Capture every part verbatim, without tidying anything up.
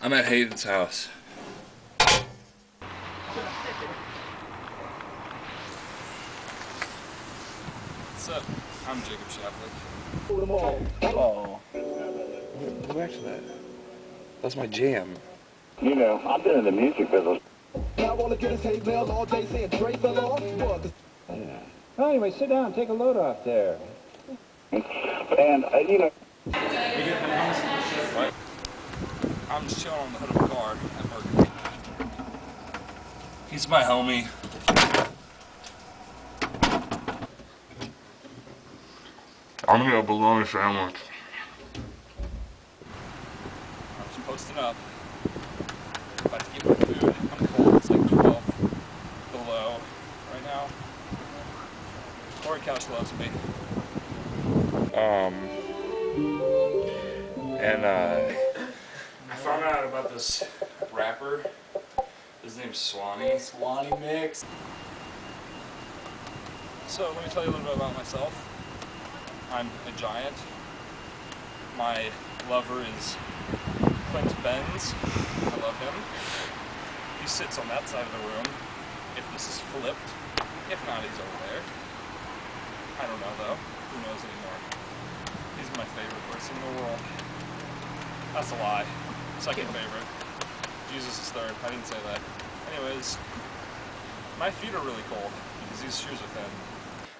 I'm at Hayden's house. What's up? I'm Jacob Shaflik. Oh. Go back to that. That's my jam. You know, I've been in the music business. I want to get his hay bales all day saying Dre fell off. Yeah. Well, anyway, sit down. Take a load off there. And, uh, you know... What? I'm just chilling on the hood of a car at Mercury. He's my homie. I'm gonna have a bologna sandwich. I'm just posting up. About to get my food. I'm cold. It's like twelve below right now. Corey Couch loves me. Um. And uh. I found out about this rapper. His name's Swanee. Swanee Mix. So let me tell you a little bit about myself. I'm a giant. My lover is Clint Benz. I love him. He sits on that side of the room. If this is flipped, if not, he's over there. I don't know though. Who knows anymore? He's my favorite person in the world. That's a lie. Second favorite. Jesus is third. I didn't say that. Anyways, my feet are really cold because these shoes are thin.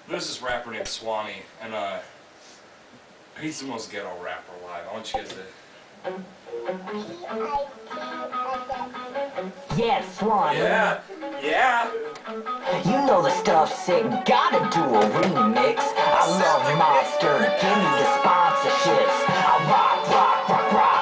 There's this rapper named Swanee, and uh, he's the most ghetto rapper alive. I want you guys to. Yeah, Swanee. Yeah, yeah. You know the stuff, sick. Gotta do a remix. I love Monster. Give me the sponsorships. I rock, rock, rock, rock.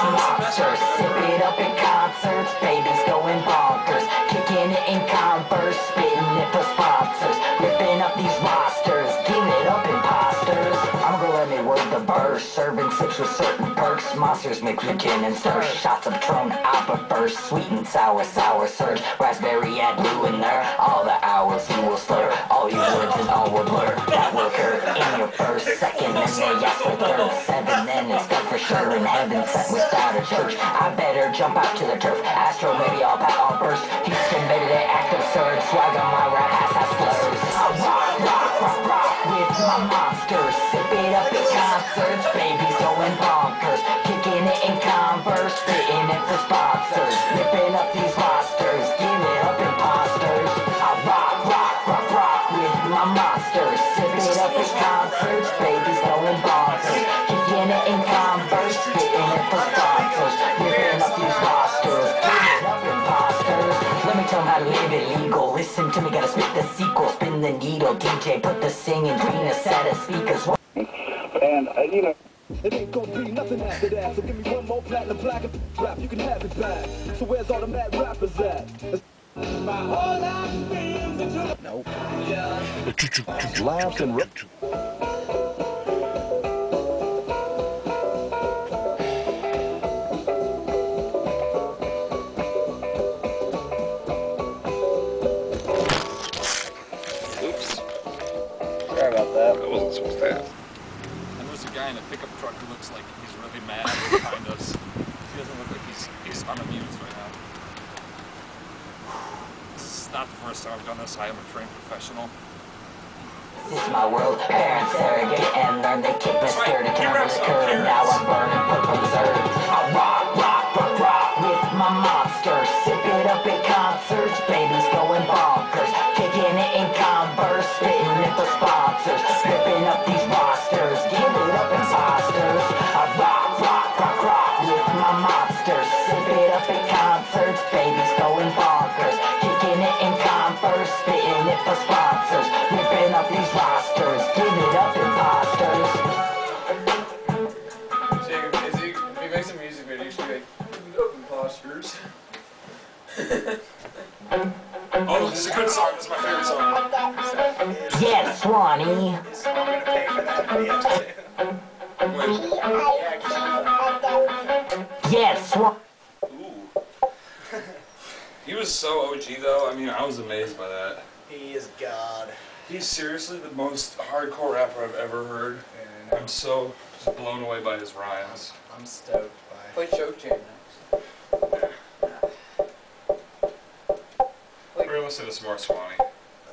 Monster, sip it up in concerts, babies going bonkers, kicking it in Converse, spitting it for sponsors, ripping up these rosters, giving it up imposters. I'm gonna let me work the verse, serving sips with certain perks, monsters mixed with gin and stir, shots of Trunk, opera burst, sweet and sour, sour surge, raspberry and blue in there, all the hours you will slur, all your words and all will blur, that will occur in your first, second, and then yes for third, seven, then it's done for sure in heaven, set without a church. I better jump out to the turf. Astro, maybe I'll pack on burst. Houston, baby, they act absurd. Swag on my rap ass, I slurs. I rock, rock, rock, rock with my monsters. Sip it up at concerts. Babies going bonkers. Kicking it in Converse. Fitting it for sponsors. Ripping up these monsters. Giving up imposters. I rock, rock, rock, rock with my monsters. Sip it up at concerts. Babies going bonkers. Kicking it in Converse. Live illegal, listen to me, gotta spit the sequel, spin the needle, D J, put the singing between a set of speakers. And, uh, you know, it ain't gonna be nothing after that, so give me one more platinum black and rap, you can have it back. So where's all the mad rappers at? My whole life spins into... Nope. Yeah. Laughed and ripped. In a pickup truck who looks like he's really mad behind us. He doesn't look like he's, he's unamused right now. This is not the first time I've done this. I am a trained professional. This is my world. Parents surrogate and learn they kick the skirt to turn the curve. And now I'm burning purple reserves. I rock, rock, rock, rock with my monsters. Sip it up at concerts. Babies going bonkers. Kicking it in Converse. Spitting it for sponsors. Ripping up these monsters. I rock, rock, rock, rock with my monsters. Sip it up at concerts, babies going bonkers. Kicking it in Converse, spitting it for sponsors. Ripping up these rosters, give it up imposters. Jacob, is he, if he makes a music video, he should be like, give it up imposters. Oh, this is a good song. This is my favorite song. Yes, Swanee. I'm going to pay for that. Yes. Ooh. He was so O G though. I mean, I was amazed by that. He is God. He's seriously the most hardcore rapper I've ever heard, and I'm so blown away by his rhymes. I'm stoked by it. Play choke jam next. listen to some more Swanee.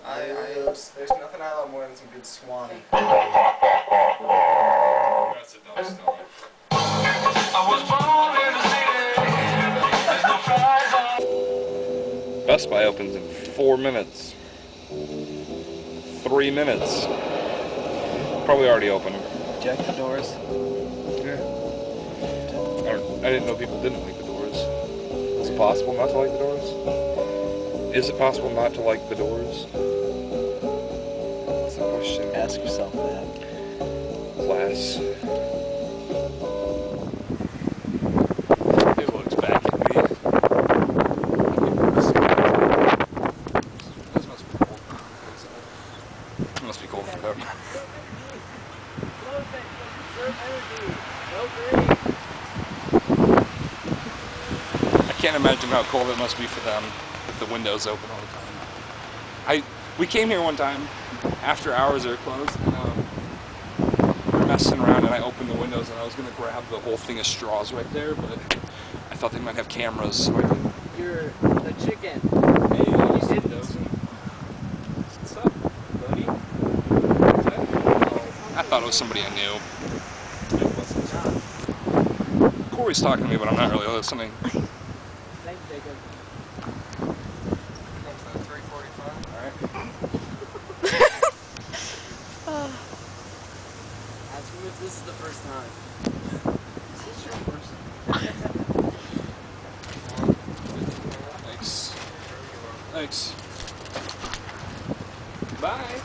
I, I, there's nothing I love more than some good Swanee. That's a dumb story. I was born in the city. There's no prize on. Best Buy opens in four minutes. Three minutes. Probably already open. Jack the doors. Yeah. I, I didn't know people didn't like the doors. Is it possible not to like the doors? Is it possible not to like the doors? That's the question. Ask yourself that. Class. It looks back at me. This must be cold. It must be cold for them. I can't imagine how cold it must be for them with the windows open all the time. I we came here one time after hours are closed. And, um, we were messing around and I opened the windows and I was gonna grab the whole thing of straws right there, but I thought they might have cameras. So I didn't. You're the chicken. Hey, you did those. What's up, buddy? I thought it was somebody I knew. Corey's talking to me, but I'm not really listening. Thanks, Jacob. Comes at three forty-five. Alright. Oh. Ask me if this is the first time. Is this your first time? Thanks. Thanks. Bye.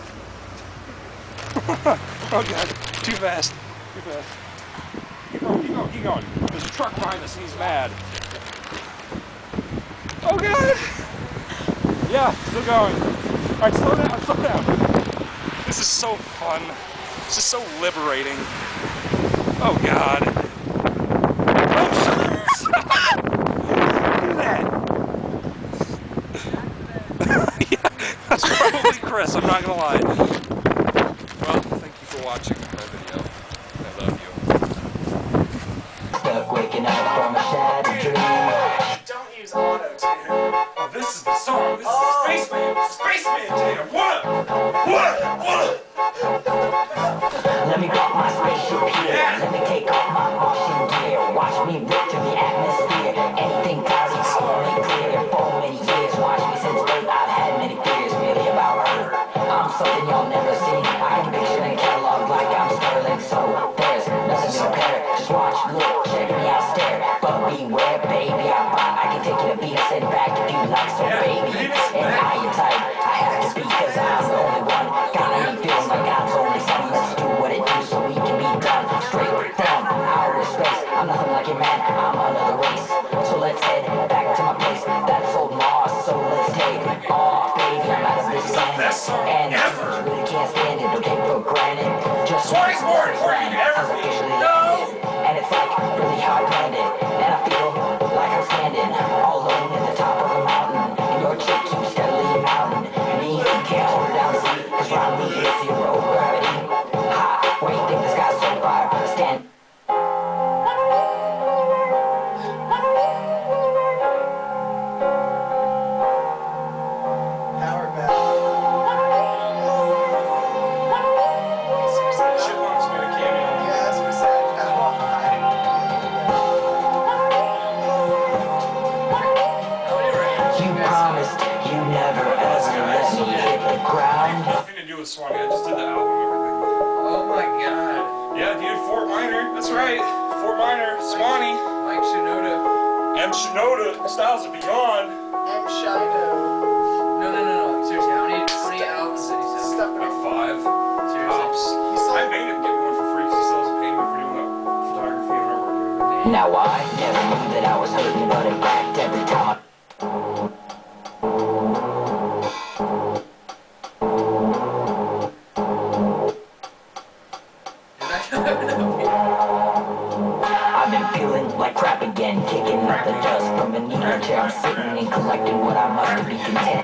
Oh god. Too fast. Too fast. Keep going, keep going, keep going. There's a truck behind us and he's mad. Oh god! Yeah, still going. Alright, slow down, slow down. This is so fun. This is so liberating. Oh god. Oh, stop! Do that! Yeah, that's probably Chris, I'm not gonna lie. Well, thank you for watching my video. I love you. Waking up from a shattered dream. Don't use auto-tune. Oh, this is the song. This oh. is Spaceman. Spaceman, Tatum. What up? What up? What up? Let me pop my spaceship here. Yeah. Let me take off my ocean gear. Watch me rip to the atmosphere. Anything clouds are slowly clear. For many years, watch me since birth. I've had many fears really about her. I'm something y'all never seen. I can picture and catalog like I'm Sterling. So there's nothing to compare. Just watch, look, check me out, stare. But beware, baby, I'm hot. I can take you to beat us and back if you like. So yeah, baby, and I am tight. I have to speak cause I'm the only one. Gotta be feeling like God's only son. Let's do what it do so we can be done. Straight from outer space. I'm nothing like it, man, I'm another race. So let's head back to my place. That's old Mars, so let's take off, baby, I'm out of this planet. And if you really can't stand it, don't take for granted. Just twice more important than ever. It's like really how I planned it, and I feel like I'm standing all alone at the top of a mountain, and your chick keeps steadily mounting me. You can't hold her down, see, cause round me is zero gravity. Ha, where you think this guy's so far? Stand. Swanee, I just did the album and everything. Oh my god. Yeah, dude, Fort Minor. That's right. Fort Minor, Swanee. Mike Shinoda. M. Shinoda. Styles of Beyond. M. Shinoda. No, no, no, no. Seriously, how many, how many albums did he sell? Stuff like five. Seriously. I made him get one for free because he sells paid me for doing that photography and artwork. Now I never knew that I was hurting, but it backed every time. Kicking up the dust from an eager chair, I'm sitting and collecting what I must to be content.